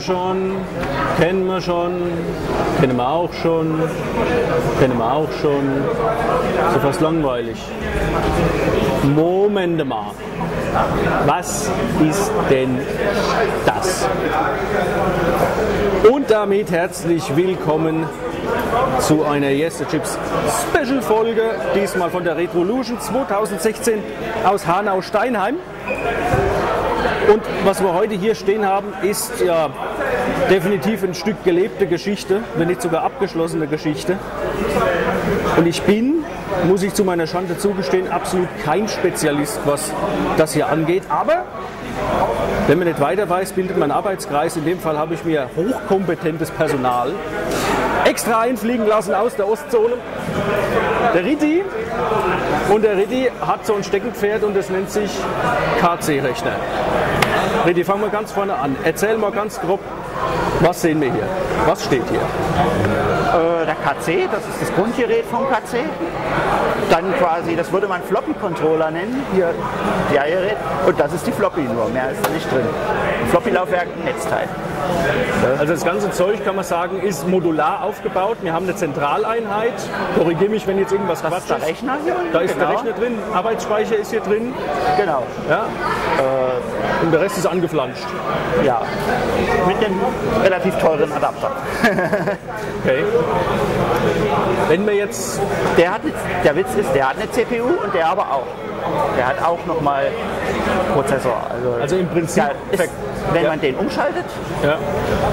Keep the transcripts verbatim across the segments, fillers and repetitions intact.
wir schon, kennen wir schon, kennen wir auch schon, kennen wir auch schon. So fast langweilig. Moment mal. Was ist denn das? Und damit herzlich willkommen zu einer Yesterchips Special Folge, diesmal von der Retrolusion zweitausendsechzehn aus Hanau Steinheim. Und was wir heute hier stehen haben, ist ja definitiv ein Stück gelebte Geschichte, wenn nicht sogar abgeschlossene Geschichte. Und ich bin, muss ich zu meiner Schande zugestehen, absolut kein Spezialist, was das hier angeht. Aber wenn man nicht weiter weiß, bildet man einen Arbeitskreis. In dem Fall habe ich mir hochkompetentes Personal extra einfliegen lassen aus der Ostzone. Der Ritti. Und der Ritti hat so ein Steckenpferd und das nennt sich K C-Rechner. Ritti, fangen wir ganz vorne an. Erzähl mal ganz grob, was sehen wir hier? Was steht hier? Äh, der K C, das ist das Grundgerät vom K C. Dann quasi, das würde man Floppy-Controller nennen, hier, der Gerät. Und das ist die Floppy nur, mehr ist da nicht drin. Floppy-Laufwerk, Netzteil. Also das ganze Zeug, kann man sagen, ist modular aufgebaut. Wir haben eine Zentraleinheit. Korrigiere mich, wenn jetzt irgendwas Quatsch ist. Da ist der Rechner hier. Da ist der Rechner drin. Arbeitsspeicher ist hier drin. Genau. Ja. Äh, Und der Rest ist angeflanscht. Ja. Mit dem relativ teuren Adapter. Okay. Wenn wir jetzt... Der, hat eine, der Witz ist, der hat eine C P U und der aber auch. Der hat auch nochmal Prozessor. Also, also im Prinzip... Ist, wenn ja. man den umschaltet, ja.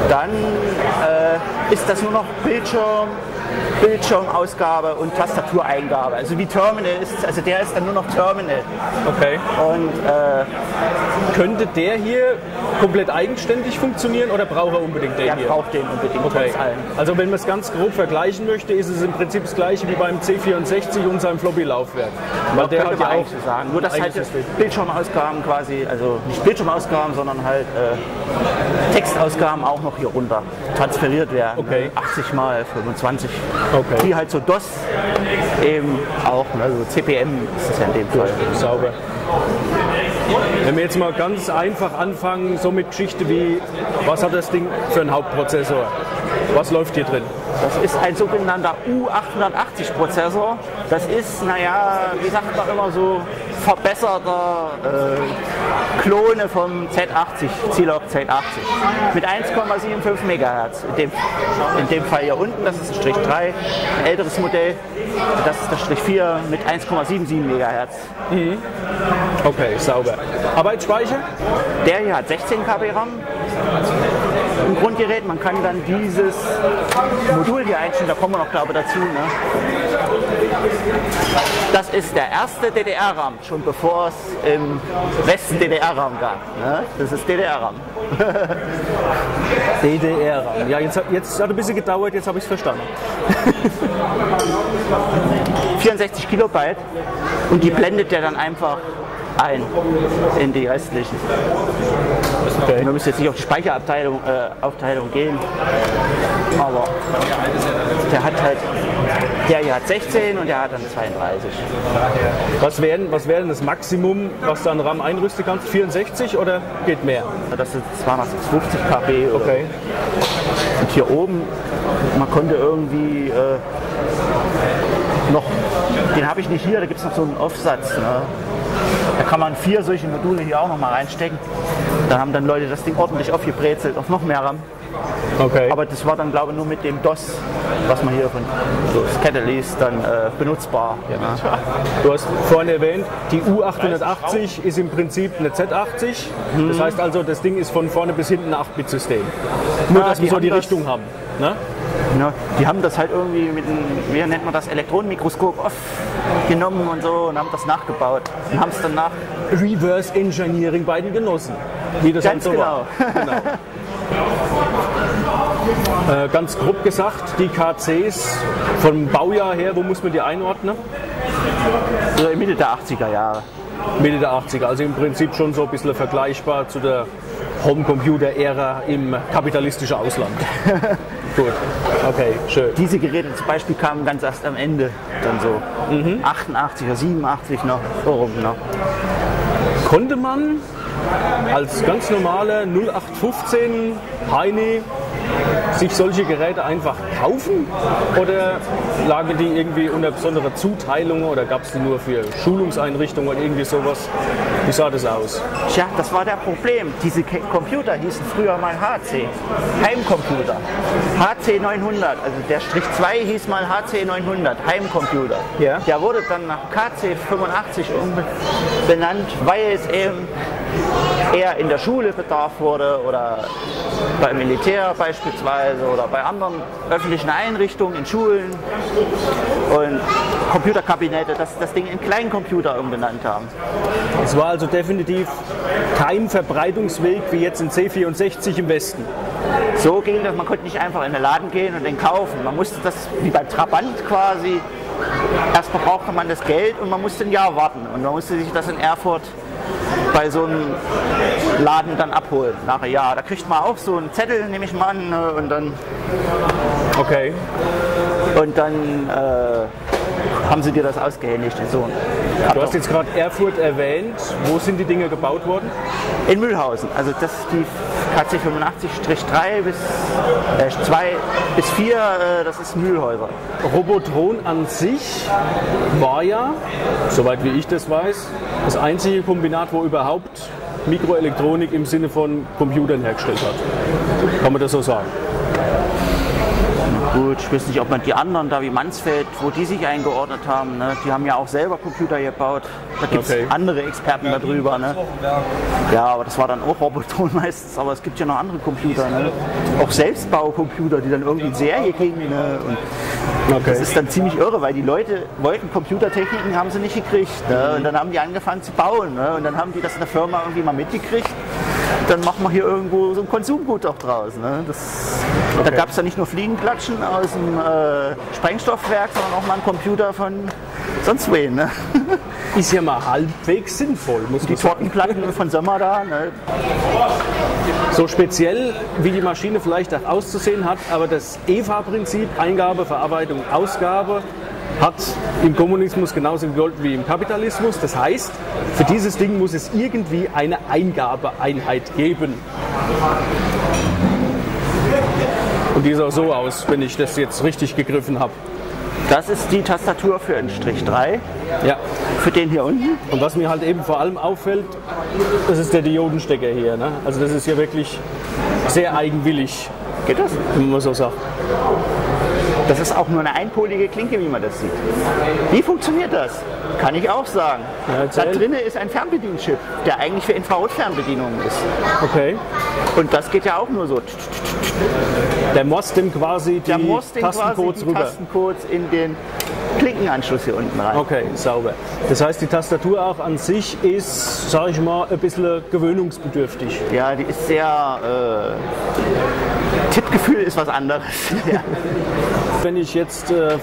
dann äh, ist das nur noch Bildschirm, Bildschirmausgabe und Tastatureingabe. Also wie Terminal ist, also der ist dann nur noch Terminal. Okay. Und äh, könnte der hier komplett eigenständig funktionieren oder braucht er unbedingt den der hier? Der braucht den unbedingt. Okay. Also wenn man es ganz grob vergleichen möchte, ist es im Prinzip das gleiche wie beim C vierundsechzig und seinem Floppy-Laufwerk. Weil der hat ja auch so sagen. Nur dass halt Bildschirmausgaben quasi, also nicht Bildschirmausgaben, sondern halt äh, Textausgaben auch noch hier runter transferiert werden. Okay. Ne? achtzig mal fünfundzwanzig. Okay. Die halt so DOS eben auch, also C P M ist es ja in dem Fall. Sauber. Wenn wir jetzt mal ganz einfach anfangen, so mit Geschichte wie, was hat das Ding für einen Hauptprozessor? Was läuft hier drin? Das ist ein sogenannter U achthundertachtzig Prozessor. Das ist, naja, wie sagt man immer so, verbesserter äh, Klone vom Z achtzig, Zilog Z achtzig. Mit eins Komma fünfundsiebzig Megahertz. In dem, in dem Fall hier unten, das ist ein Strich drei, ein älteres Modell. Das ist das Strich vier mit eins Komma siebenundsiebzig Megahertz. Mhm. Okay, sauber. Arbeitsspeicher? Der hier hat sechzehn Kilobyte RAM. Im Grundgerät, man kann dann dieses Modul hier einstellen, da kommen wir noch, glaube ich, dazu. Ne? Das ist der erste D D R-RAM, schon bevor es im Westen D D R-RAM gab. Ne? Das ist D D R-RAM. D D R-RAM, ja, jetzt, jetzt hat ein bisschen gedauert, jetzt habe ich es verstanden. vierundsechzig Kilobyte und die blendet der dann einfach ein in die restlichen. Okay. Wir müssen jetzt nicht auf die Speicherabteilung äh, Aufteilung gehen, aber der hat halt, der hier hat sechzehn und der hat dann zweiunddreißig. Was wäre was wär denn das Maximum, was du an RAM einrüsten kannst? vierundsechzig oder geht mehr? Das sind zweihundertfünfzig Kilobyte. Okay. Und hier oben, man konnte irgendwie äh, noch, den habe ich nicht hier, da gibt es noch so einen Aufsatz. Ne? Da kann man vier solche Module hier auch noch mal reinstecken. Da haben dann Leute das Ding ordentlich aufgebrezelt auf noch mehr RAM. Okay. Aber das war dann, glaube ich, nur mit dem DOS, was man hier von Skette liest, dann äh, benutzbar. Ja. Du hast vorhin erwähnt, die U achthundertachtzig ist im Prinzip eine Z achtzig. Hm. Das heißt also, das Ding ist von vorne bis hinten ein acht Bit System. Nur, ja, dass wir so die Richtung haben. Ne? Ja, die haben das halt irgendwie mit einem, wie nennt man das, Elektronenmikroskop off genommen und so und haben das nachgebaut und haben es dann nach Reverse Engineering bei den Genossen. Wie das ganz genau. War. Genau. äh, ganz grob gesagt, die K Cs vom Baujahr her, wo muss man die einordnen? Also Mitte der achtziger Jahre. Mitte der achtziger, also im Prinzip schon so ein bisschen vergleichbar zu der Homecomputer-Ära im kapitalistischen Ausland. Gut, okay, schön. Diese Geräte zum Beispiel kamen ganz erst am Ende, dann so mhm. achtundachtzig oder siebenundachtzig noch, so rum noch. Konnte man als ganz normale null acht fünfzehn Heini sich solche Geräte einfach kaufen, oder lagen die irgendwie unter besondere Zuteilungen oder gab es die nur für Schulungseinrichtungen oder irgendwie sowas? Wie sah das aus? Tja, das war der Problem. Diese Computer hießen früher mal H C, Heimcomputer. H C neunhundert, also der Strich zwei hieß mal H C neunhundert, Heimcomputer. Ja. Der wurde dann nach K C fünfundachtzig benannt, weil es eben eher in der Schule Bedarf wurde oder beim Militär beispielsweise oder bei anderen öffentlichen Einrichtungen, in Schulen und Computerkabinette, dass das Ding in Kleincomputer umbenannt haben. Es war also definitiv kein Verbreitungsweg wie jetzt in C vierundsechzig im Westen. So ging das, man konnte nicht einfach in den Laden gehen und den kaufen. Man musste das wie beim Trabant quasi, erst brauchte man das Geld und man musste ein Jahr warten und man musste sich das in Erfurt bei so einem Laden dann abholen. Nachher, ja, da kriegt man auch so einen Zettel, nehme ich mal an, und dann... Okay. Und dann äh, haben sie dir das ausgehändigt. So. Du hast jetzt gerade Erfurt erwähnt. Wo sind die Dinge gebaut worden? In Mühlhausen. Also das ist die K C fünfundachtzig drei bis äh, zwei bis vier, äh, das ist Mühlhäuser. Robotron an sich war ja, soweit wie ich das weiß, das einzige Kombinat, wo überhaupt Mikroelektronik im Sinne von Computern hergestellt hat. Kann man das so sagen? Gut, ich weiß nicht, ob man die anderen da wie Mansfeld, wo die sich eingeordnet haben, ne? Die haben ja auch selber Computer gebaut. Da gibt es okay. andere Experten ja, darüber. Ne? Ja, aber das war dann auch Robotron meistens, aber es gibt ja noch andere Computer. Ne? Auch Selbstbaucomputer, die dann irgendwie in Serie kriegen. Ne? Und okay. Das ist dann ziemlich irre, weil die Leute wollten Computertechniken, haben sie nicht gekriegt. Ne? Und dann haben die angefangen zu bauen. Ne? Und dann haben die das in der Firma irgendwie mal mitgekriegt. Dann machen wir hier irgendwo so ein Konsumgut auch draus. Ne? Das, okay. Da gab es ja nicht nur Fliegenklatschen aus dem äh, Sprengstoffwerk, sondern auch mal einen Computer von sonst wen. Ne? Ist ja mal halbwegs sinnvoll, muss man sagen. Die Tortenplatten von Sommer da. Ne? So speziell, wie die Maschine vielleicht auch auszusehen hat, aber das E V A-Prinzip, Eingabe, Verarbeitung, Ausgabe, hat im Kommunismus genauso gegolten wie im Kapitalismus. Das heißt, für dieses Ding muss es irgendwie eine Eingabeeinheit geben. Und die sah so aus, wenn ich das jetzt richtig gegriffen habe. Das ist die Tastatur für einen Strich drei. Ja. Für den hier unten. Und was mir halt eben vor allem auffällt, das ist der Diodenstecker hier. Ne? Also das ist ja wirklich sehr eigenwillig. Geht das? Wenn man so sagt. Das ist auch nur eine einpolige Klinke, wie man das sieht. Wie funktioniert das? Kann ich auch sagen. Ja, da drinnen ist ein Fernbedienchip, der eigentlich für Infrarotfernbedienungen ist. Okay. Und das geht ja auch nur so. Der morst dem quasi die Tastencodes rüber. Tastencodes in den Klinkenanschluss hier unten rein. Okay, sauber. Das heißt, die Tastatur auch an sich ist, sage ich mal, ein bisschen gewöhnungsbedürftig. Ja, die ist sehr... Äh, Tippgefühl ist was anderes. Ja. Wenn ich jetzt äh,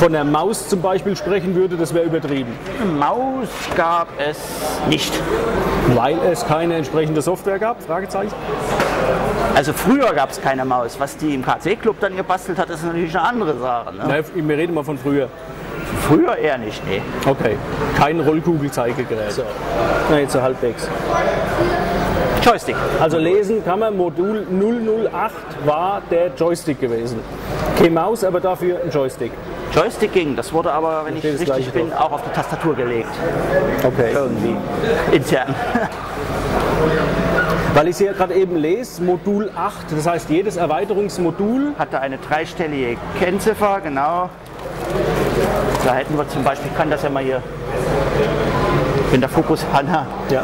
von der Maus zum Beispiel sprechen würde, das wäre übertrieben. Maus gab es nicht. Weil es keine entsprechende Software gab? Fragezeichen. Also früher gab es keine Maus. Was die im K C-Club dann gebastelt hat, ist natürlich eine andere Sache. Ne? Na, wir reden mal von früher. Früher eher nicht, nee. Okay, kein Rollkugelzeigegerät. So. Na, jetzt so halbwegs. Joystick. Also lesen kann man, Modul null null acht war der Joystick gewesen. Keine Maus, aber dafür ein Joystick. Joystick ging, das wurde aber, wenn ich richtig bin, auch auf die Tastatur gelegt. Okay. Irgendwie. Intern. Weil ich hier gerade eben lese, Modul acht, das heißt jedes Erweiterungsmodul hatte eine dreistellige Kennziffer, genau. Da hätten wir zum Beispiel, ich kann das ja mal hier, in der Fokus Hanna, ja.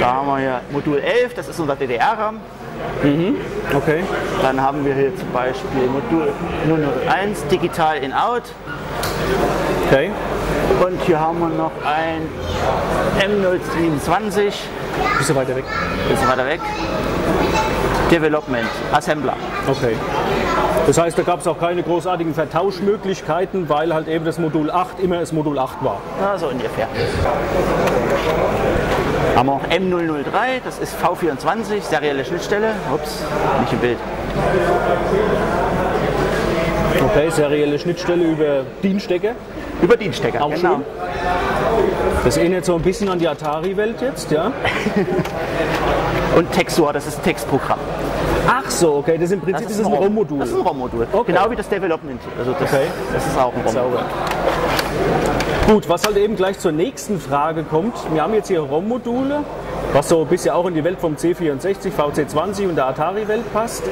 Da haben wir hier Modul elf, das ist unser D D R-RAM. Mhm. Okay. Dann haben wir hier zum Beispiel Modul null null eins, digital in out. Okay. Und hier haben wir noch ein M null siebenundzwanzig. Bisschen weiter weg. Bisschen weiter weg. Development, Assembler. Okay. Das heißt, da gab es auch keine großartigen Vertauschmöglichkeiten, weil halt eben das Modul acht immer das Modul acht war. Ja, so ungefähr. Haben wir auch M null null drei, das ist V vierundzwanzig, serielle Schnittstelle. Ups, nicht im Bild. Okay, serielle Schnittstelle über DIN-Stecker. Über DIN-Stecker, genau. Schön. Das erinnert so ein bisschen an die Atari-Welt jetzt, ja? Und Textor, das ist ein Textprogramm. Ach so, okay, das ist im Prinzip das ist das ein ROM-Modul. Das ist ein ROM-Modul, okay. Genau wie das Development. Also das, okay. Das ist auch ein ROM-Modul. Gut, was halt eben gleich zur nächsten Frage kommt, wir haben jetzt hier ROM-Module, was so ein bisschen auch in die Welt vom C vierundsechzig, V C zwanzig und der Atari-Welt passt.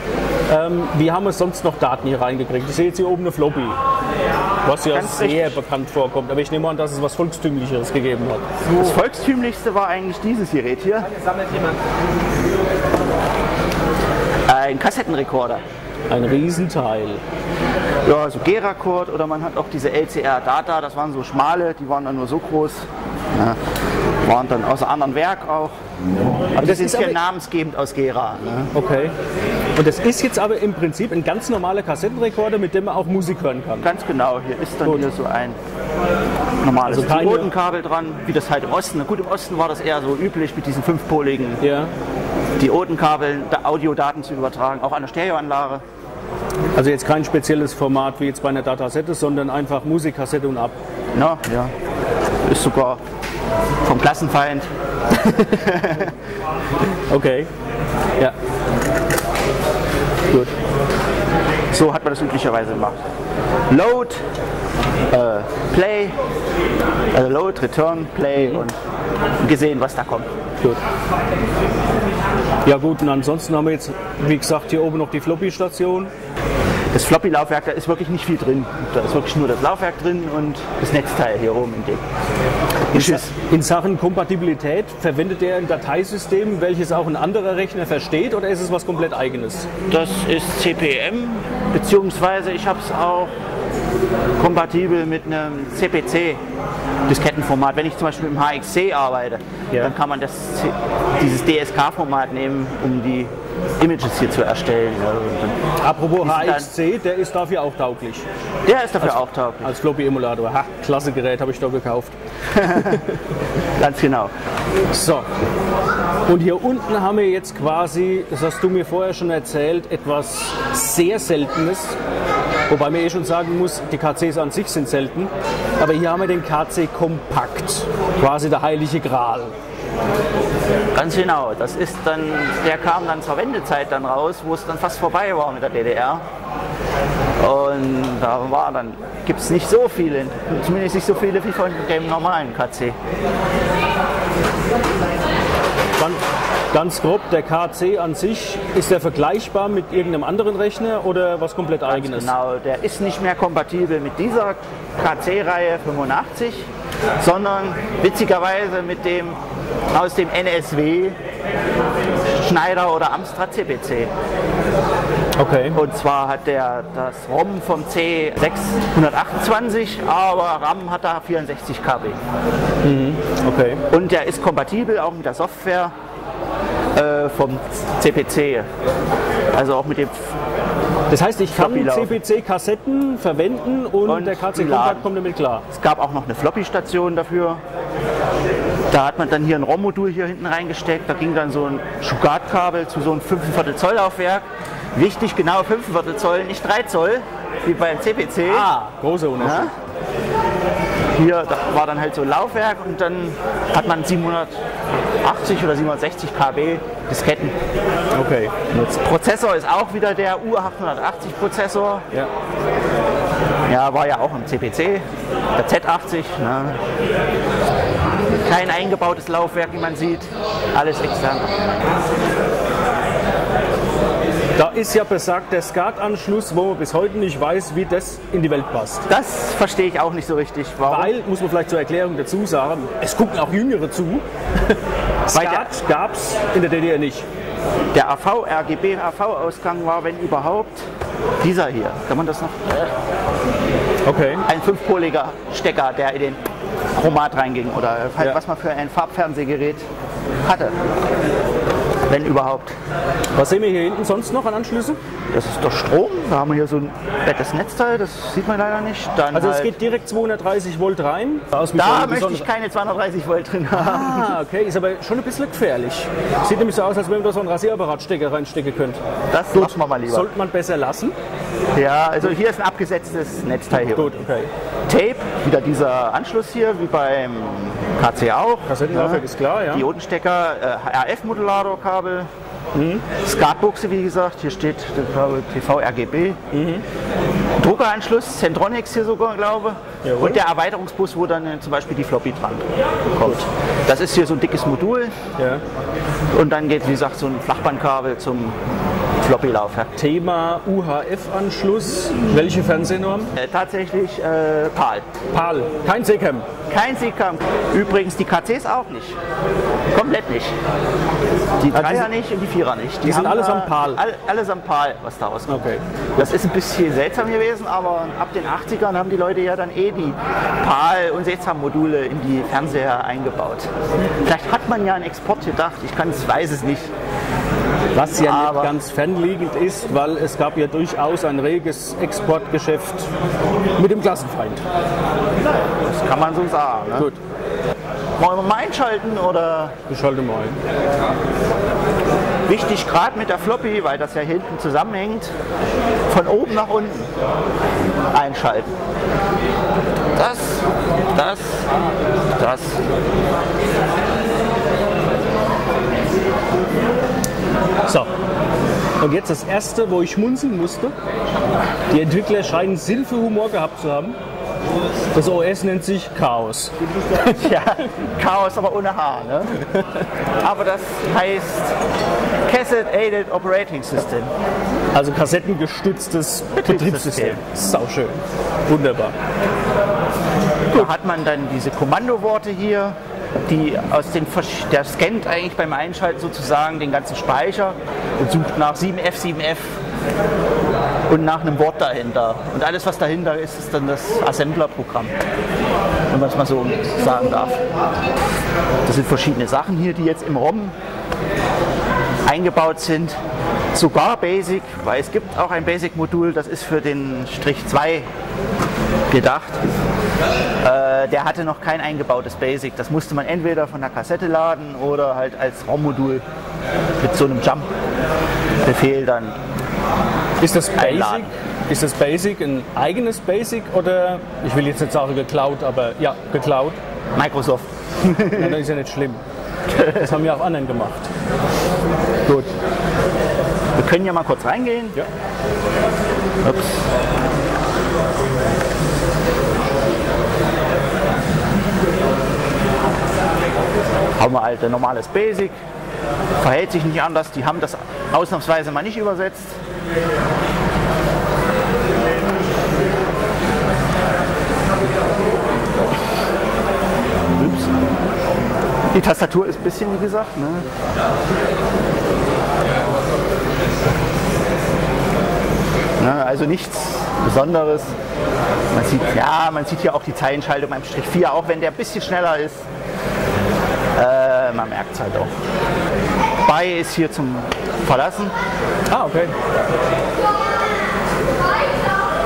Ähm, wie haben wir sonst noch Daten hier reingekriegt? Ich sehe jetzt hier oben eine Floppy, was ja ganz sehr richtig. bekannt vorkommt, aber ich nehme an, dass es was Volkstümlicheres gegeben hat. So. Das Volkstümlichste war eigentlich dieses Gerät hier. Ein Kassettenrekorder. Ein Riesenteil. Ja, so Geracord oder man hat auch diese L C R-Data, das waren so schmale, die waren dann nur so groß. Ne? Waren dann aus einem anderen Werk auch. Ja. Aber das, das ist ja namensgebend aus Gera. Ne? Okay. Und das ist jetzt aber im Prinzip ein ganz normaler Kassettenrekorder, mit dem man auch Musik hören kann. Ganz genau, hier ist dann Gut. hier so ein normales also Diodenkabel dran, wie das halt im Osten. Gut, im Osten war das eher so üblich mit diesen fünfpoligen ja. Diodenkabeln, Audiodaten zu übertragen, auch an der Stereoanlage. Also jetzt kein spezielles Format wie jetzt bei einer Datasette, sondern einfach Musikkassette und ab. Na, ja. Ist sogar vom Klassenfeind. Okay. Ja. Gut. So hat man das üblicherweise gemacht. Load, äh, Play, also Load, Return, Play und gesehen, was da kommt. Gut. Ja gut, und ansonsten haben wir jetzt, wie gesagt, hier oben noch die Floppy-Station. Das Floppy-Laufwerk, da ist wirklich nicht viel drin. Da ist wirklich nur das Laufwerk drin und das Netzteil hier oben im Ding. In Sachen Kompatibilität, verwendet ihr ein Dateisystem, welches auch ein anderer Rechner versteht, oder ist es was komplett Eigenes? Das ist C P M, beziehungsweise ich habe es auch kompatibel mit einem C P C Diskettenformat. Wenn ich zum Beispiel mit dem H X C arbeite, ja. dann kann man das, dieses D S K-Format nehmen, um die Images hier zu erstellen. Ja. Apropos H X C, der ist dafür auch tauglich. Der ist dafür als, auch tauglich. Als Floppy-Emulator. Ha, klasse Gerät, habe ich da gekauft. Ganz genau. So. Und hier unten haben wir jetzt quasi, das hast du mir vorher schon erzählt, etwas sehr Seltenes. Wobei man eh schon sagen muss, die K Cs an sich sind selten. Aber hier haben wir den K C-Kompakt, quasi der heilige Gral. Ganz genau, das ist dann, der kam dann zur Wendezeit dann raus, wo es dann fast vorbei war mit der D D R. Und da war dann, gibt es nicht so viele, zumindest nicht so viele wie von dem normalen K C. Dann ganz grob, der K C an sich, ist der vergleichbar mit irgendeinem anderen Rechner oder was komplett eigenes? Genau, der ist nicht mehr kompatibel mit dieser K C-Reihe fünfundachtzig, sondern witzigerweise mit dem aus dem N S W Schneider oder Amstrad C P C. Okay. Und zwar hat der das ROM vom C sechshundertachtundzwanzig, aber RAM hat da vierundsechzig Kilobyte. Mhm. Okay. Und der ist kompatibel auch mit der Software äh, vom C P C. Also auch mit dem. Das heißt, ich kann C P C-Kassetten verwenden und, und der K C-Kompakt kommt damit klar. Es gab auch noch eine Floppy-Station dafür. Da hat man dann hier ein ROM-Modul hier hinten reingesteckt. Da ging dann so ein Schuhgardkabel zu so einem fünf Viertel Zoll Laufwerk. Wichtig, genau fünf Viertel Zoll, nicht drei Zoll, wie beim C P C. Ah, großer Unterschied. Ja? Hier war dann halt so ein Laufwerk und dann hat man siebenhundertachtzig oder siebenhundertsechzig Kilobyte Disketten. Okay. Jetzt. Prozessor ist auch wieder der U achthundertachtzig Prozessor. Ja. Ja, war ja auch im C P C, der Z achtzig. Ne? Kein eingebautes Laufwerk, wie man sieht, alles extern. Da ist ja besagt der SCART-Anschluss, wo man bis heute nicht weiß, wie das in die Welt passt. Das verstehe ich auch nicht so richtig. Warum? Weil, muss man vielleicht zur Erklärung dazu sagen, es gucken auch Jüngere zu. SCART gab es in der D D R nicht. Der A V, R G B A V-Ausgang war, wenn überhaupt, dieser hier. Kann man das noch? Okay. Ein fünfpoliger Stecker, der in den Chromat reinging oder halt ja. was man für ein Farbfernsehgerät hatte. Wenn überhaupt. Was sehen wir hier hinten sonst noch an Anschlüssen? Das ist doch Strom. Da haben wir hier so ein fettes Netzteil, das sieht man leider nicht. Dann also halt es geht direkt zweihundertdreißig Volt rein. Da, da möchte ich keine zweihundertdreißig Volt drin haben. Ah, okay. Ist aber schon ein bisschen gefährlich. Sieht nämlich so aus, als wenn man da so einen Rasierapparatstecker reinstecken könnte. Das lassen wir mal lieber. Sollte man besser lassen. Ja, also hier ist ein abgesetztes Netzteil hier. Gut, okay. Tape, wieder dieser Anschluss hier, wie beim K C auch. Kassettenlaufwerk, ja, ist klar, ja. Diodenstecker, äh, R F-Modulatorkabel, mhm. Skatbuchse, wie gesagt, hier steht T V R G B. Mhm. Druckeranschluss, Centronics hier sogar, glaube ich. Jawohl. Und der Erweiterungsbus, wo dann äh, zum Beispiel die Floppy dran kommt. Gut. Das ist hier so ein dickes Modul. Ja. Und dann geht, wie gesagt, so ein Flachbandkabel zum Floppy-Laufwerk. Thema U H F-Anschluss. Welche Fernsehnorm? Äh, tatsächlich äh, PAL. PAL. Kein C P M. Kein C P M. Übrigens die K Cs auch nicht. Komplett nicht. Die Dreier also, nicht und die Vierer nicht. Die, die sind alles am PAL. All, alles am PAL, was daraus kommt. Okay. Das ist ein bisschen seltsam gewesen, aber ab den achtzigern haben die Leute ja dann eh die PAL- und sechzehn-Module in die Fernseher eingebaut. Vielleicht hat man ja einen Export gedacht. Ich kann's, weiß es nicht. Was ja aber nicht ganz fernliegend ist, weil es gab ja durchaus ein reges Exportgeschäft mit dem Klassenfeind. Das kann man so sagen. Ne? Gut. Wollen wir mal einschalten oder? Ich schalte mal ein. Wichtig gerade mit der Floppy, weil das ja hinten zusammenhängt, von oben nach unten einschalten. Das, das, das. So, und jetzt das erste, wo ich schmunzeln musste. Die Entwickler scheinen Sinn für Humor gehabt zu haben. Das O S nennt sich Chaos. Ja, Chaos, aber ohne H, ne? Aber das heißt Cassette-Aided Operating System. Also kassettengestütztes Betriebssystem. Sau schön. Wunderbar. Da hat man dann diese Kommandoworte hier, die aus den, der scannt eigentlich beim Einschalten sozusagen den ganzen Speicher und sucht nach sieben F sieben F und nach einem Wort dahinter. Und alles, was dahinter ist, ist dann das Assembler-Programm, wenn man es mal so sagen darf. Das sind verschiedene Sachen hier, die jetzt im ROM eingebaut sind. Sogar Basic, weil es gibt auch ein Basic-Modul, das ist für den Strich zwei gedacht. Äh, der hatte noch kein eingebautes Basic. Das musste man entweder von der Kassette laden oder halt als ROM-Modul mit so einem Jump-Befehl dann ist das Basic einladen. Ist das Basic ein eigenes Basic oder, ich will jetzt nicht sagen geklaut, aber ja, geklaut? Microsoft. Ja, das ist ja nicht schlimm. Das haben ja auch anderen gemacht. Gut. Wir können ja mal kurz reingehen. Ja. Ups. Haben wir halt ein normales Basic, verhält sich nicht anders, die haben das ausnahmsweise mal nicht übersetzt. Ups. Die Tastatur ist ein bisschen, wie gesagt, ne? Na, also nichts Besonderes. Man sieht, ja, man sieht hier auch die Zeilenschaltung beim Strich vier, auch wenn der ein bisschen schneller ist. Äh, man merkt es halt auch. Bei ist hier zum Verlassen. Ah, okay.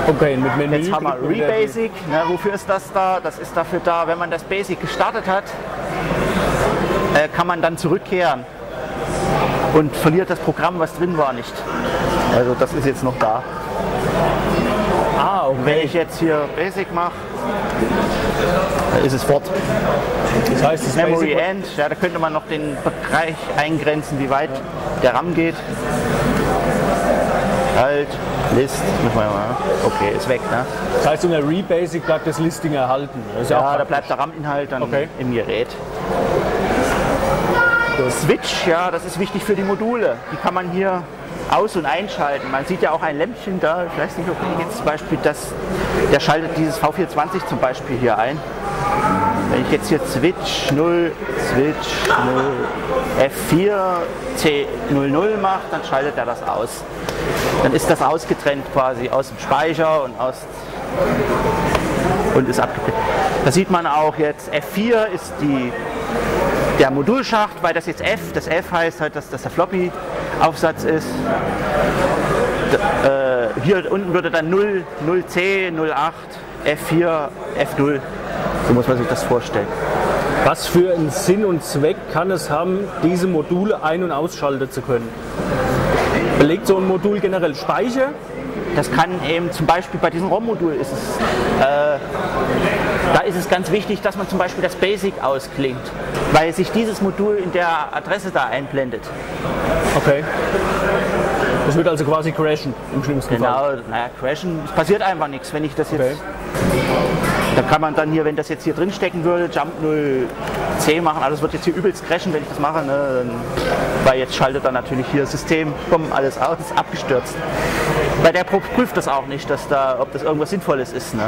Okay, mit Menü. Jetzt haben wir Rebasic. Ne, wofür ist das da? Das ist dafür da, wenn man das Basic gestartet hat, äh, kann man dann zurückkehren und verliert das Programm, was drin war, nicht. Also das ist jetzt noch da. Ah, okay. Wenn ich jetzt hier Basic mache, ist es fort. Das heißt, das Memory End, ja, da könnte man noch den Bereich eingrenzen, wie weit der RAM geht. Halt, List, müssen wir mal. Okay, ist weg, ne? Das heißt, unter Rebasic bleibt das Listing erhalten. Das ja, ja da bleibt der RAM-Inhalt dann okay im Gerät. Das Switch, ja, das ist wichtig für die Module. Die kann man hier aus- und einschalten. Man sieht ja auch ein Lämpchen da. Ich weiß nicht, ob ich jetzt zum Beispiel das, der schaltet dieses V vierhundertzwanzig zum Beispiel hier ein. Wenn ich jetzt hier Switch null, Switch null, F vier, C null null mache, dann schaltet er das aus. Dann ist das ausgetrennt quasi aus dem Speicher und aus und ist abgebildet. Da sieht man auch jetzt F vier ist die der Modulschacht, weil das jetzt F, das F heißt halt, dass das der Floppy-Aufsatz ist. D äh, hier unten würde dann null, null C, null acht, F vier, F null. So muss man sich das vorstellen. Was für einen Sinn und Zweck kann es haben, diese Module ein- und ausschalten zu können? Belegt so ein Modul generell Speicher Das kann eben zum Beispiel bei diesem ROM-Modul ist es, äh, da ist es ganz wichtig, dass man zum Beispiel das Basic ausklingt, weil sich dieses Modul in der Adresse da einblendet. Okay. Das wird also quasi crashen im schlimmsten genau, Fall. Genau, naja, crashen, es passiert einfach nichts, wenn ich das jetzt. Okay. Da kann man dann hier, wenn das jetzt hier drin stecken würde, Jump null C machen, alles wird jetzt hier übelst crashen, wenn ich das mache, ne? Weil jetzt schaltet dann natürlich hier das System, bumm, alles aus, abgestürzt. Weil der prüft das auch nicht, dass da, ob das irgendwas Sinnvolles ist. Ne?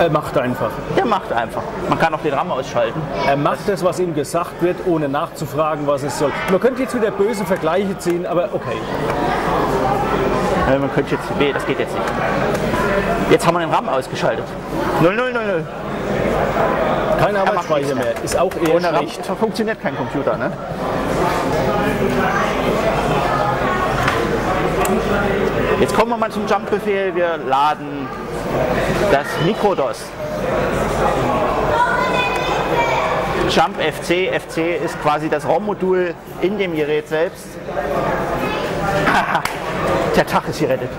Er macht einfach. Er macht einfach. Man kann auch den RAM ausschalten. Er macht das, was ihm gesagt wird, ohne nachzufragen, was es soll. Man könnte jetzt wieder böse Vergleiche ziehen, aber okay. Man könnte jetzt, nee, das geht jetzt nicht. Jetzt haben wir den RAM ausgeschaltet. null null null null. Kein Arbeitsspeicher mehr. Ist auch eher ohne RAM funktioniert kein Computer, ne? Jetzt kommen wir mal zum Jump-Befehl. Wir laden das Micro-DOS. Jump F C. F C ist quasi das ROM-Modul in dem Gerät selbst. Der Tag ist gerettet.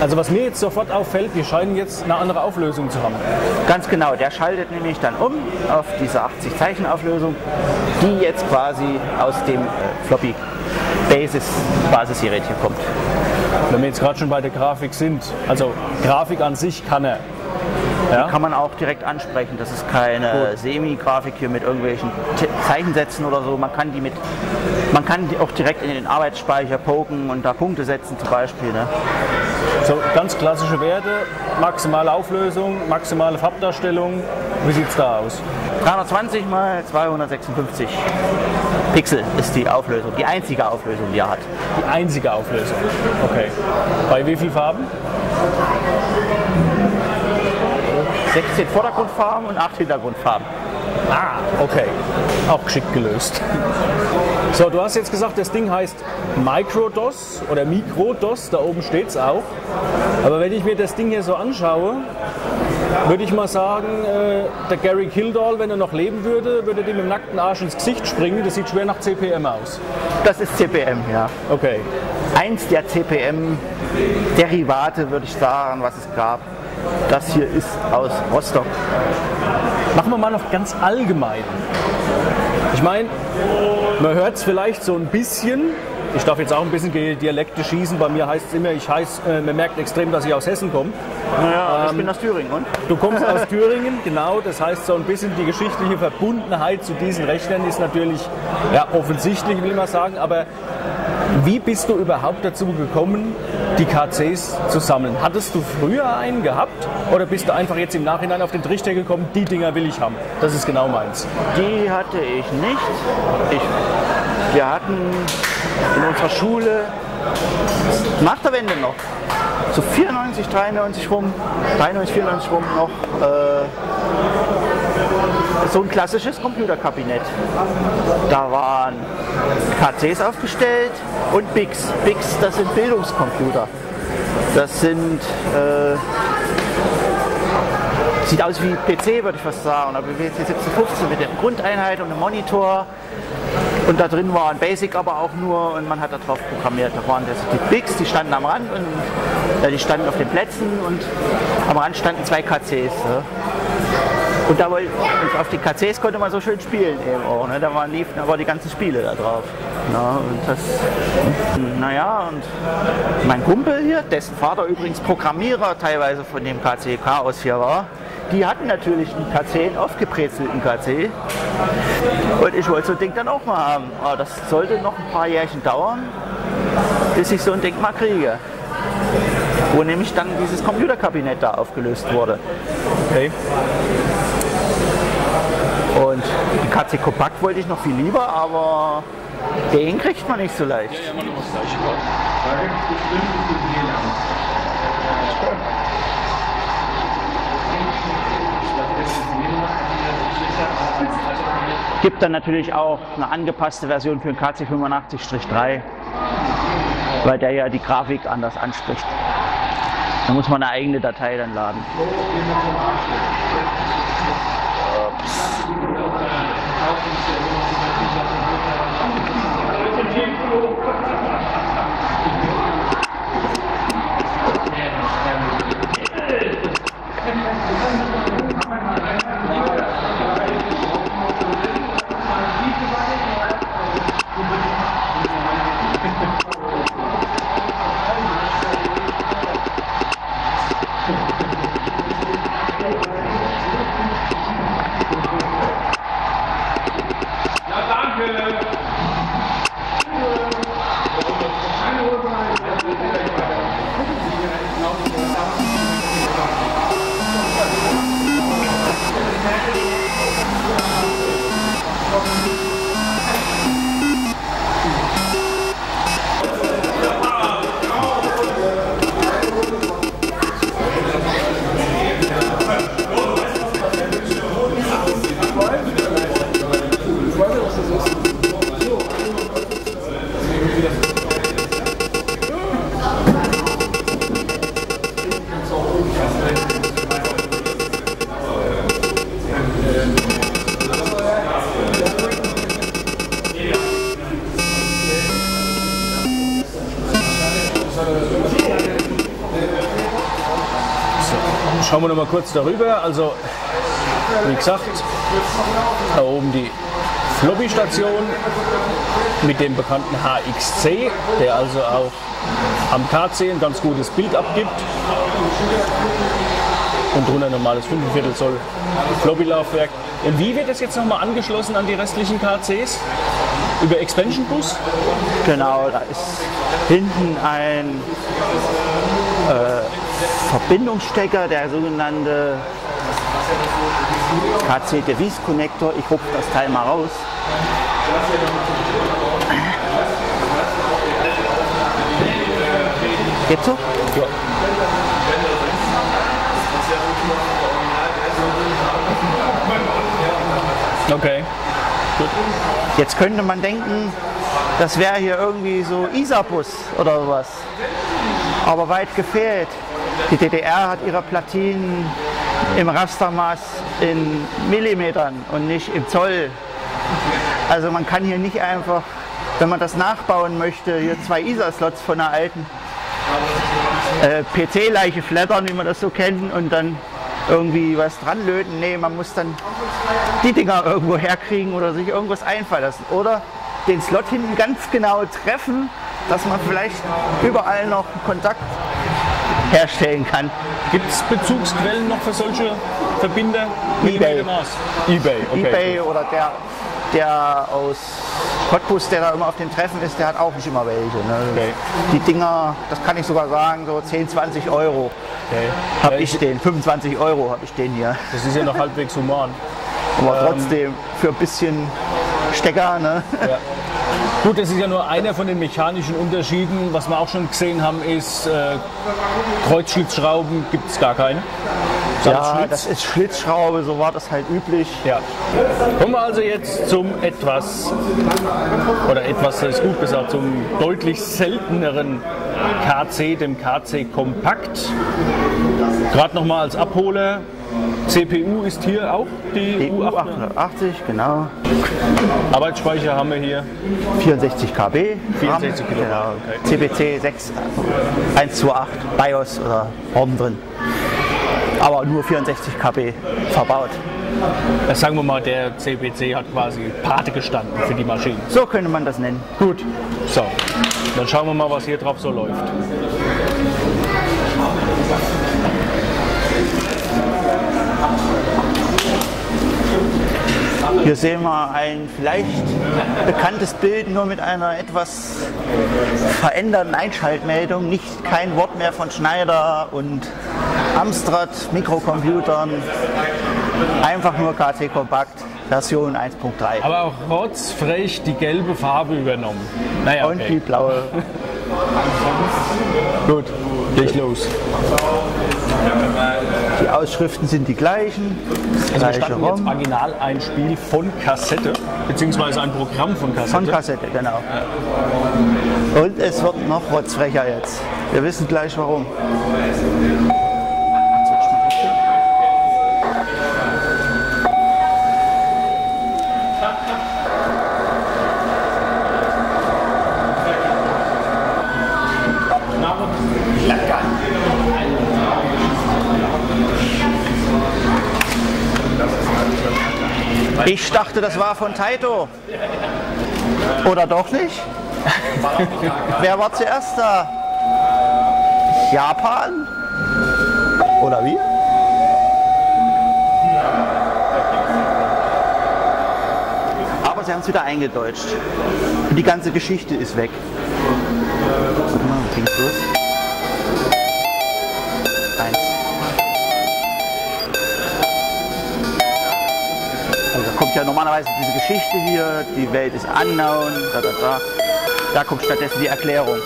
Also was mir jetzt sofort auffällt, wir scheinen jetzt eine andere Auflösung zu haben. Ganz genau, der schaltet nämlich dann um auf diese achtzig Zeichen Auflösung, die jetzt quasi aus dem äh, Floppy Basis Basisgerät hier kommt. Wenn wir jetzt gerade schon bei der Grafik sind, also Grafik an sich kann er. Ja? Kann man auch direkt ansprechen, das ist keine Semi-Grafik hier mit irgendwelchen T Zeichensätzen oder so, man kann die mit, man kann die auch direkt in den Arbeitsspeicher poken und da Punkte setzen zum Beispiel. Ne? So ganz klassische Werte, maximale Auflösung, maximale Farbdarstellung, wie sieht es da aus? dreihundertzwanzig mal zweihundertsechsundfünfzig Pixel ist die Auflösung, die einzige Auflösung, die er hat. Die einzige Auflösung, okay. Bei wie viel Farben? sechzehn Vordergrundfarben und acht Hintergrundfarben. Ah, okay. Auch geschickt gelöst. So, du hast jetzt gesagt, das Ding heißt Micro-DOS oder Micro-DOS, da oben steht es auch. Aber wenn ich mir das Ding hier so anschaue, würde ich mal sagen, äh, der Gary Kildall, wenn er noch leben würde, würde dem im nackten Arsch ins Gesicht springen. Das sieht schwer nach C P M aus. Das ist C P M, ja. Okay. Eins der C P M-Derivate, würde ich sagen, was es gab. Das hier ist aus Rostock. Machen wir mal noch ganz allgemein. Ich meine, man hört es vielleicht so ein bisschen. Ich darf jetzt auch ein bisschen Dialekte schießen. Bei mir heißt es immer, ich heiß, äh, man merkt extrem, dass ich aus Hessen komme. Naja, ähm, ich bin aus Thüringen, und? Du kommst aus Thüringen, genau. Das heißt, so ein bisschen die geschichtliche Verbundenheit zu diesen Rechnern ist natürlich ja, offensichtlich, will man sagen. Aber wie bist du überhaupt dazu gekommen, die K Cs zu sammeln? Hattest du früher einen gehabt oder bist du einfach jetzt im Nachhinein auf den Trichter gekommen, die Dinger will ich haben? Das ist genau meins. Die hatte ich nicht. Ich, wir hatten in unserer Schule nach der Wende noch, so vierundneunzig, dreiundneunzig rum, dreiundneunzig, vierundneunzig rum noch, äh, so ein klassisches Computerkabinett. Da waren K Cs aufgestellt und B I Cs. B I Cs, das sind Bildungscomputer. Das sind, äh, sieht aus wie P C, würde ich fast sagen, aber P C siebzehn fünfzehn mit der Grundeinheit und einem Monitor. Und da drin war ein Basic aber auch nur und man hat da drauf programmiert. Da waren das die B I Cs, die standen am Rand und äh, die standen auf den Plätzen und am Rand standen zwei K Cs. Ne? Und da war, auf den K Cs konnte man so schön spielen eben auch, ne? Da, waren, da waren die ganzen Spiele da drauf. Na, und das, naja, und mein Kumpel hier, dessen Vater übrigens Programmierer teilweise von dem K C Chaos hier war, die hatten natürlich einen K C, einen aufgebrezelten K C. Und ich wollte so ein Ding dann auch mal haben. Aber das sollte noch ein paar Jährchen dauern, bis ich so ein Ding mal kriege. Wo nämlich dann dieses Computerkabinett da aufgelöst wurde. Okay. Und die K C Kompakt wollte ich noch viel lieber, aber den kriegt man nicht so leicht. Gibt dann natürlich auch eine angepasste Version für den K C fünfundachtzig drei, weil der ja die Grafik anders anspricht. Da muss man eine eigene Datei dann laden. Ups. Schauen wir noch mal kurz darüber. Also wie gesagt, da oben die Floppy-Station mit dem bekannten H X C, der also auch am K C ein ganz gutes Bild abgibt. Und drunter ein normales fünf Viertel Zoll Floppy-Laufwerk. Wie wird das jetzt nochmal angeschlossen an die restlichen K Cs? Über Expansion-Bus? Genau, da ist hinten ein äh, Verbindungsstecker, der sogenannte K C-Devis-Connector. Ich hupfe das Teil mal raus. Geht's so? Ja. Okay, gut. Jetzt könnte man denken, das wäre hier irgendwie so I S A-Bus oder sowas. Aber weit gefehlt. Die D D R hat ihre Platinen im Rastermaß in Millimetern und nicht im Zoll. Also man kann hier nicht einfach, wenn man das nachbauen möchte, hier zwei I S A-Slots von der alten äh, P C-Leiche flattern, wie man das so kennt, und dann irgendwie was dran löten. Nee, man muss dann die Dinger irgendwo herkriegen oder sich irgendwas einfallen lassen. Oder den Slot hinten ganz genau treffen, dass man vielleicht überall noch Kontakt herstellen kann. Gibt es Bezugsquellen noch für solche Verbinder? eBay. eBay, okay. eBay oder der, der aus Cottbus, der da immer auf den Treffen ist, der hat auch nicht immer welche. Ne? Okay. Die Dinger, das kann ich sogar sagen, so zehn, zwanzig Euro. Okay. Habe ich den, fünfundzwanzig Euro habe ich den hier. Das ist ja noch halbwegs human. Aber ähm, trotzdem, für ein bisschen Stecker, ne? Ja. Gut, das ist ja nur einer von den mechanischen Unterschieden. Was wir auch schon gesehen haben, ist, äh, Kreuzschlitzschrauben gibt es gar keine. Das ja, Schlitz. Das ist Schlitzschraube, so war das halt üblich. Ja. Kommen wir also jetzt zum etwas, oder etwas, das ist gut gesagt, zum deutlich selteneren K C, dem K C Kompakt. Gerade nochmal als Abholer. C P U ist hier auch die, die U achthundertachtzig, genau. Arbeitsspeicher haben wir hier vierundsechzig Kilobyte. vierundsechzig Kilobyte, genau. Okay. C P C sechs eins zwei acht BIOS oder ROM drin. Aber nur vierundsechzig Kilobyte verbaut. Das sagen wir mal, der C P C hat quasi Pate gestanden für die Maschine. So könnte man das nennen. Gut. So, dann schauen wir mal, was hier drauf so läuft. Hier sehen wir ein vielleicht bekanntes Bild, nur mit einer etwas veränderten Einschaltmeldung. Nicht, kein Wort mehr von Schneider und Amstrad Mikrocomputern. Einfach nur K C Kompakt Version eins Punkt drei. Aber auch rotzfrech die gelbe Farbe übernommen. Naja, okay. Und die blaue. Gut, gehe ich los. Die Ausschriften sind die gleichen. Also wir starten jetzt marginal ein Spiel von Kassette, beziehungsweise ein Programm von Kassette. Von Kassette, genau. Ja. Und es wird noch rotzfrecher jetzt. Wir wissen gleich warum. Ich dachte, das war von Taito. Oder doch nicht? Wer war zuerst da? Japan? Oder wie? Aber sie haben es wieder eingedeutscht. Und die ganze Geschichte ist weg. Warte mal, was klingt los? Ja, normalerweise diese Geschichte hier, die Welt ist unknown, da, da, da. Da kommt stattdessen die Erklärung.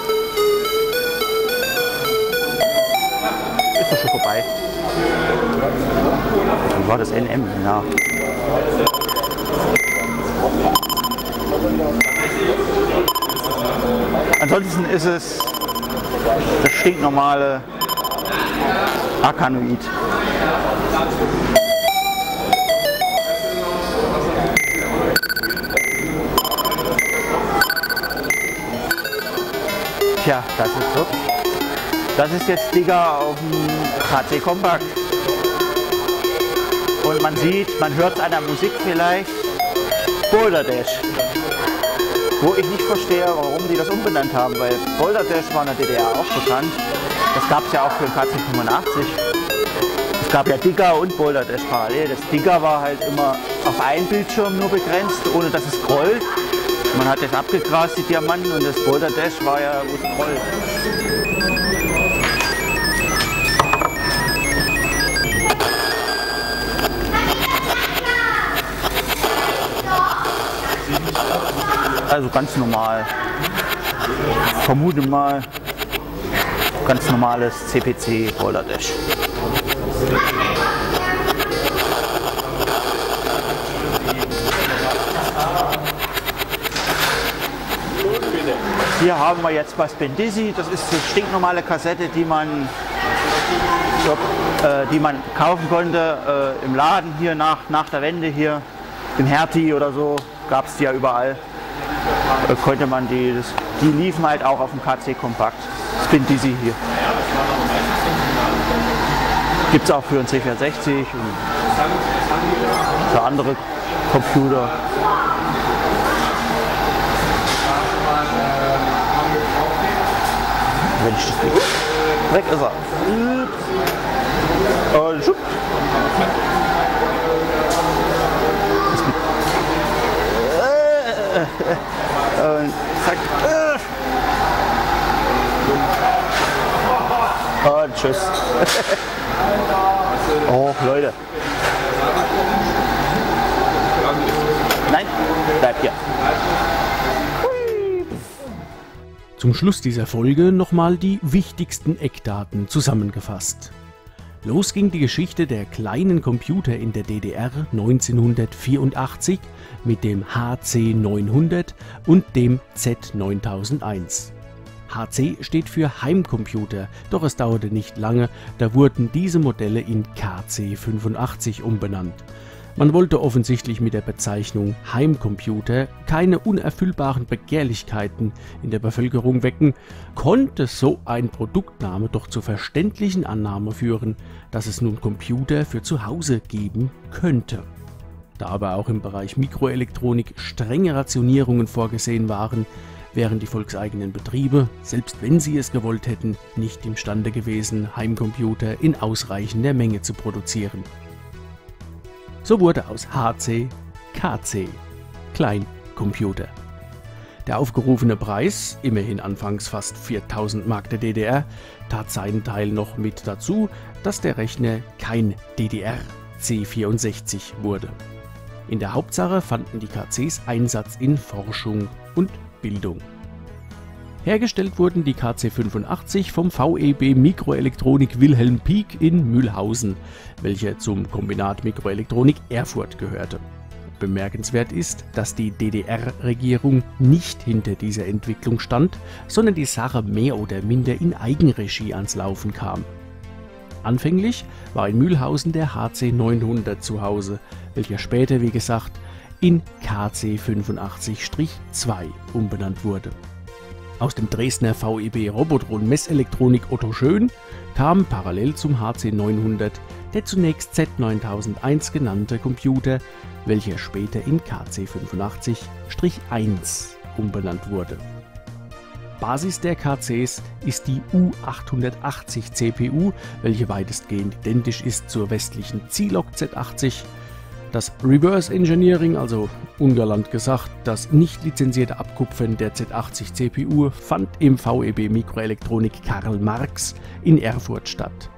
Ist doch schon vorbei. Dann war das N M, genau. Ansonsten ist es das stinknormale Arkanoid. Tja, das ist so. Das ist jetzt Digger auf dem K C Kompakt. Und man sieht, man hört es an der Musik vielleicht, Boulder Dash. Wo ich nicht verstehe, warum die das umbenannt haben, weil Boulder Dash war in der D D R auch bekannt. Das gab es ja auch für den K C fünfundachtzig. Es gab ja Digger und Boulder Dash parallel. Das Digger war halt immer auf einen Bildschirm nur begrenzt, ohne dass es scrollt. Man hat das abgegrast, die Diamanten, und das Boulder Dash war ja wo es scrollt. Also ganz normal, ich vermute mal ganz normales C P C Boulder Dash. Hier haben wir jetzt bei Spin Dizzy, das ist eine stinknormale Kassette, die man, glaub, äh, die man kaufen konnte äh, im Laden hier nach, nach der Wende hier, im Hertie oder so, gab es die ja überall. Konnte man die, das, die liefen halt auch auf dem K C-Kompakt. Spin Dizzy hier. Gibt es auch für den C vierhundertsechzig und für andere Computer. Wenn ich das kriege. Weg ist er. Und schupp. Und zack. Und tschüss. Oh, Leute. Nein, bleib hier. Zum Schluss dieser Folge nochmal die wichtigsten Eckdaten zusammengefasst. Los ging die Geschichte der kleinen Computer in der D D R neunzehnhundertvierundachtzig mit dem H C neunhundert und dem Z neuntausendundeins. H C steht für Heimcomputer, doch es dauerte nicht lange, da wurden diese Modelle in K C fünfundachtzig umbenannt. Man wollte offensichtlich mit der Bezeichnung Heimcomputer keine unerfüllbaren Begehrlichkeiten in der Bevölkerung wecken, konnte so ein Produktname doch zur verständlichen Annahme führen, dass es nun Computer für zu Hause geben könnte. Da aber auch im Bereich Mikroelektronik strenge Rationierungen vorgesehen waren, wären die volkseigenen Betriebe, selbst wenn sie es gewollt hätten, nicht imstande gewesen, Heimcomputer in ausreichender Menge zu produzieren. So wurde aus H C K C, Kleincomputer. Der aufgerufene Preis, immerhin anfangs fast viertausend Mark der D D R, tat seinen Teil noch mit dazu, dass der Rechner kein D D R C vierundsechzig wurde. In der Hauptsache fanden die K Cs Einsatz in Forschung und Bildung. Hergestellt wurden die K C fünfundachtzig vom V E B Mikroelektronik Wilhelm Pieck in Mühlhausen, welcher zum Kombinat Mikroelektronik Erfurt gehörte. Bemerkenswert ist, dass die D D R-Regierung nicht hinter dieser Entwicklung stand, sondern die Sache mehr oder minder in Eigenregie ans Laufen kam. Anfänglich war in Mühlhausen der H C neunhundert zu Hause, welcher später, wie gesagt, in K C fünfundachtzig zwei umbenannt wurde. Aus dem Dresdner V E B Robotron Messelektronik Otto Schön kam parallel zum H C neunhundert der zunächst Z neuntausendundeins genannte Computer, welcher später in K C fünfundachtzig eins umbenannt wurde. Basis der K Cs ist die U achthundertachtzig C P U, welche weitestgehend identisch ist zur westlichen Zilog Z achtzig. Das Reverse Engineering, also ungalant gesagt, das nicht lizenzierte Abkupfern der Z achtzig C P U, fand im V E B Mikroelektronik Karl Marx in Erfurt statt.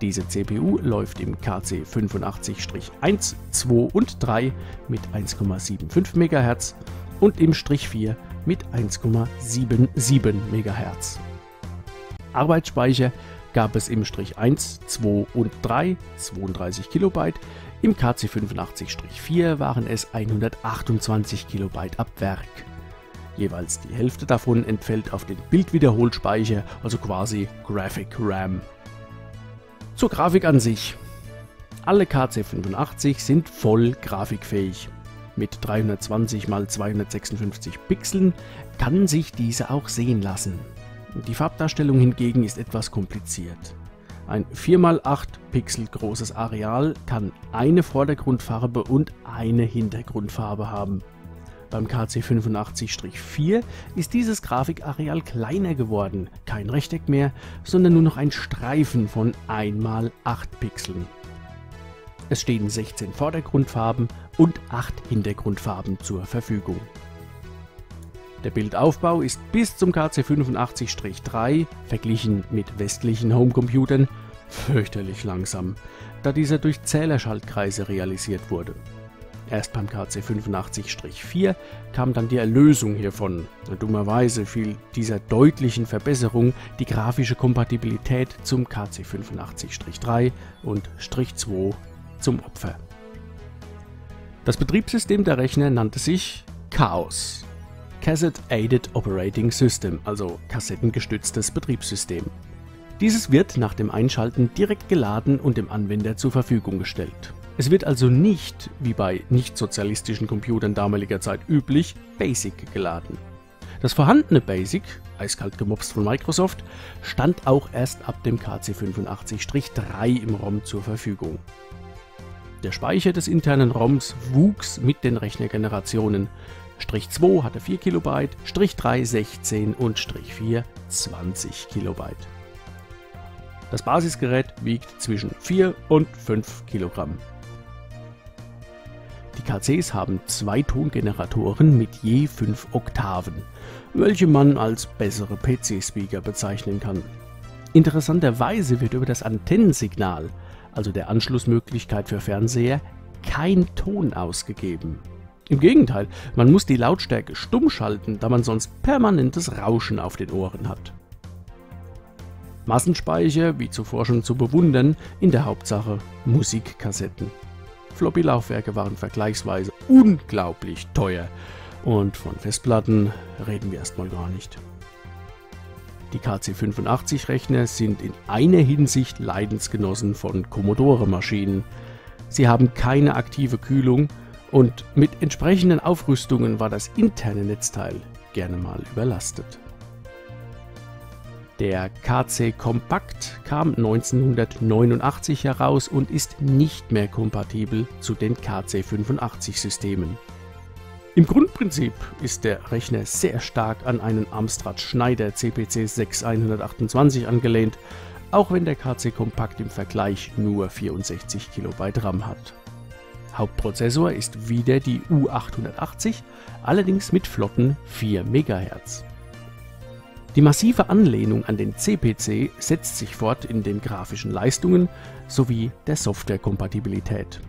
Diese C P U läuft im K C fünfundachtzig eins, zwei und drei mit eins Komma fünfundsiebzig Megahertz und im Strich vier mit eins Komma siebenundsiebzig Megahertz. Arbeitsspeicher gab es im Strich eins, zwei und drei zweiunddreißig Kilobyte, im K C fünfundachtzig vier waren es hundertachtundzwanzig Kilobyte ab Werk. Jeweils die Hälfte davon entfällt auf den Bildwiederholspeicher, also quasi Graphic RAM. Zur Grafik an sich. Alle K C fünfundachtzig sind voll grafikfähig. Mit dreihundertzwanzig mal zweihundertsechsundfünfzig Pixeln kann sich diese auch sehen lassen. Die Farbdarstellung hingegen ist etwas kompliziert. Ein vier mal acht Pixel großes Areal kann eine Vordergrundfarbe und eine Hintergrundfarbe haben. Beim K C fünfundachtzig vier ist dieses Grafikareal kleiner geworden, kein Rechteck mehr, sondern nur noch ein Streifen von ein mal acht Pixeln. Es stehen sechzehn Vordergrundfarben und acht Hintergrundfarben zur Verfügung. Der Bildaufbau ist bis zum K C fünfundachtzig drei verglichen mit westlichen Homecomputern fürchterlich langsam, da dieser durch Zählerschaltkreise realisiert wurde. Erst beim K C fünfundachtzig vier kam dann die Erlösung hiervon. Dummerweise fiel dieser deutlichen Verbesserung die grafische Kompatibilität zum K C fünfundachtzig drei und -zwei zum Opfer. Das Betriebssystem der Rechner nannte sich Chaos. Cassette Aided Operating System, also kassettengestütztes Betriebssystem. Dieses wird nach dem Einschalten direkt geladen und dem Anwender zur Verfügung gestellt. Es wird also nicht, wie bei nichtsozialistischen Computern damaliger Zeit üblich, BASIC geladen. Das vorhandene BASIC, eiskalt gemobst von Microsoft, stand auch erst ab dem K C fünfundachtzig drei im ROM zur Verfügung. Der Speicher des internen ROMs wuchs mit den Rechnergenerationen. Strich zwei hatte vier Kilobyte, Strich drei sechzehn und Strich vier zwanzig Kilobyte. Das Basisgerät wiegt zwischen vier und fünf Kilogramm. Die K Cs haben zwei Tongeneratoren mit je fünf Oktaven, welche man als bessere P C-Speaker bezeichnen kann. Interessanterweise wird über das Antennensignal, also der Anschlussmöglichkeit für Fernseher, kein Ton ausgegeben. Im Gegenteil, man muss die Lautstärke stumm schalten, da man sonst permanentes Rauschen auf den Ohren hat. Massenspeicher, wie zuvor schon zu bewundern, in der Hauptsache Musikkassetten. Floppy-Laufwerke waren vergleichsweise unglaublich teuer und von Festplatten reden wir erstmal gar nicht. Die K C fünfundachtzig Rechner sind in einer Hinsicht Leidensgenossen von Commodore-Maschinen. Sie haben keine aktive Kühlung, und mit entsprechenden Aufrüstungen war das interne Netzteil gerne mal überlastet. Der K C Kompakt kam neunzehnhundertneunundachtzig heraus und ist nicht mehr kompatibel zu den K C fünfundachtzig Systemen. Im Grundprinzip ist der Rechner sehr stark an einen Amstrad Schneider C P C sechs einhundertachtundzwanzig angelehnt, auch wenn der K C Kompakt im Vergleich nur vierundsechzig Kilobyte RAM hat. Hauptprozessor ist wieder die U achthundertachtzig, allerdings mit flotten vier Megahertz. Die massive Anlehnung an den C P C setzt sich fort in den grafischen Leistungen sowie der Softwarekompatibilität.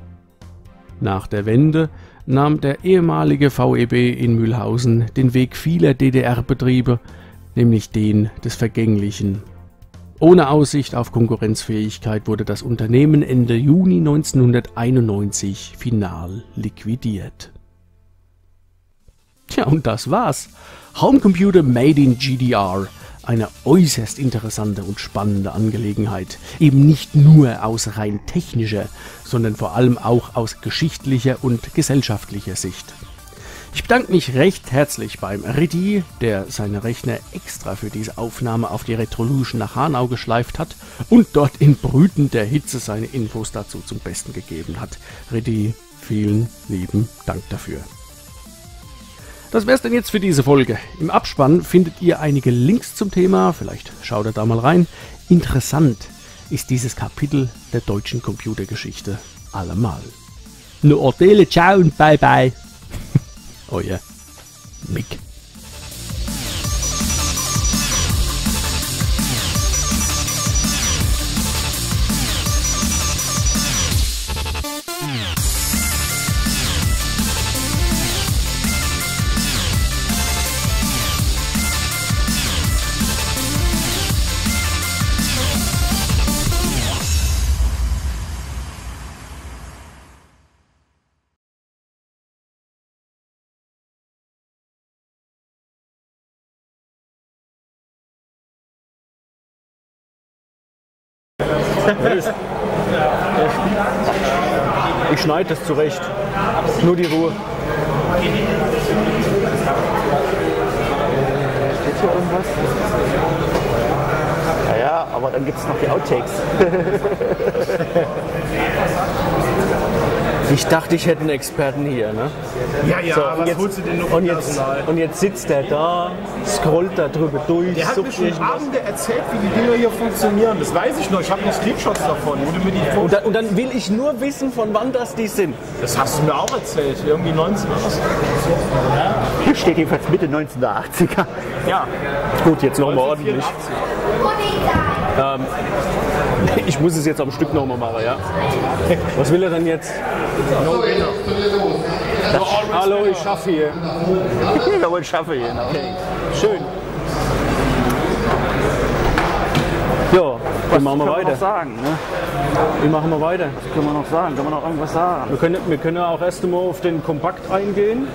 Nach der Wende nahm der ehemalige V E B in Mühlhausen den Weg vieler D D R-Betriebe, nämlich den des Vergänglichen. Ohne Aussicht auf Konkurrenzfähigkeit wurde das Unternehmen Ende Juni neunzehnhunderteinundneunzig final liquidiert. Tja, und das war's. Home Computer Made in G D R. Eine äußerst interessante und spannende Angelegenheit. Eben nicht nur aus rein technischer, sondern vor allem auch aus geschichtlicher und gesellschaftlicher Sicht. Ich bedanke mich recht herzlich beim Ritti, der seine Rechner extra für diese Aufnahme auf die Retrolusion nach Hanau geschleift hat und dort in brütender Hitze seine Infos dazu zum Besten gegeben hat. Ritti, vielen lieben Dank dafür. Das wär's denn jetzt für diese Folge. Im Abspann findet ihr einige Links zum Thema, vielleicht schaut ihr da mal rein. Interessant ist dieses Kapitel der deutschen Computergeschichte allemal. Eine Ordele, ciao und bye bye. Euer Mick. Ich schneide das zurecht. Nur die Ruhe. Steht hier irgendwas? Ja, aber dann gibt es noch die Outtakes. Ich dachte, ich hätte einen Experten hier, ne? Ja, ja, so, was jetzt, holst du denn noch und jetzt, und jetzt sitzt der da, scrollt da drüber durch. Der hat mir schon Abende erzählt, wie die Dinger hier funktionieren. Das weiß ich noch, ich habe noch Screenshots davon. Wo du mir die und, dann, und dann will ich nur wissen, von wann das die sind. Das hast du mir auch erzählt, irgendwie neunzehnhundertachtziger. Ja. Hier steht jedenfalls Mitte neunzehnhundertachtziger. Ja. Gut, jetzt nochmal ordentlich. Ähm, ich muss es jetzt am Stück nochmal machen, ja? Was will er denn jetzt? No winner. Das, hallo, ich schaffe hier. Hallo, ich schaffe hier. Okay. Schön. Ja, dann machen wir weiter. Was sagen, ne? Wie machen wir weiter? Was können wir noch sagen? Kann man noch irgendwas sagen? Wir können, wir können auch erst einmal auf den Kompakt eingehen.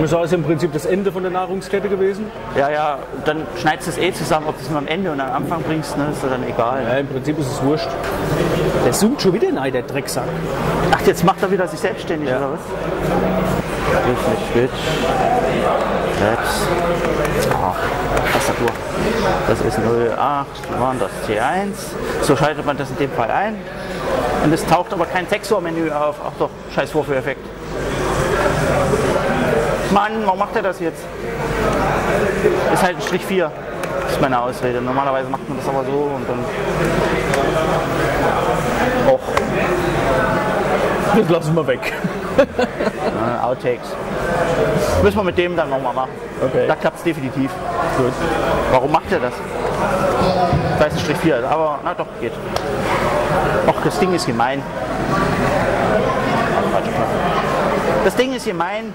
Das ist im Prinzip das Ende von der Nahrungskette gewesen. Ja, ja, dann schneidest du es eh zusammen, ob du es nur am Ende und am Anfang bringst, ne? Ist ja dann egal. Ne? Ja, im Prinzip ist es wurscht. Der zoomt schon wieder rein, der Drecksack. Ach, jetzt macht er wieder sich selbstständig, ja. Oder was? Switch, Switch. Tastatur. Das ist null acht, waren das T eins. So schaltet man das in dem Fall ein. Und es taucht aber kein Sechser-Menü auf. Ach doch, scheiß Vorführeffekt. Mann, warum macht er das jetzt? Ist halt ein Strich vier. Das ist meine Ausrede. Normalerweise macht man das aber so und dann. Och. Jetzt lassen wir weg. uh, Outtakes. Müssen wir mit dem dann nochmal machen. Okay. Da klappt es definitiv. Gut. Warum macht er das? Da ist ein Strich vier, aber na doch, geht. Och, das Ding ist gemein. Das Ding ist gemein.